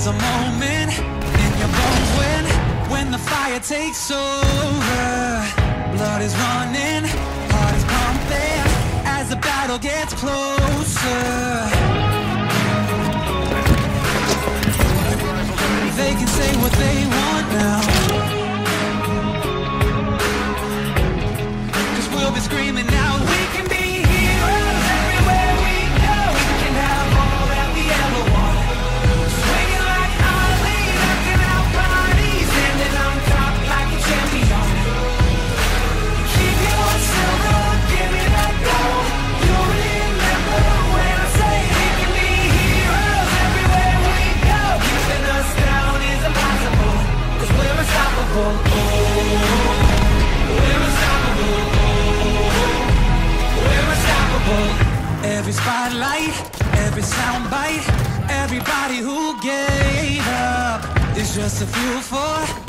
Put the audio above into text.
There's a moment in your bones when the fire takes over. Blood is running, heart is pumping as the battle gets closer. They can say what they want now, screaming out, we can be heroes everywhere we go. We can have all that we ever want, swinging like Ali, knocking out bodies, standing on top like a champion. Keep your silver, give me that gold. You'll remember when I say we can be heroes everywhere we go. Keeping us down is impossible, 'cause we're unstoppable. We're unstoppable. Every spotlight, every soundbite, everybody who gave up is just a fuel for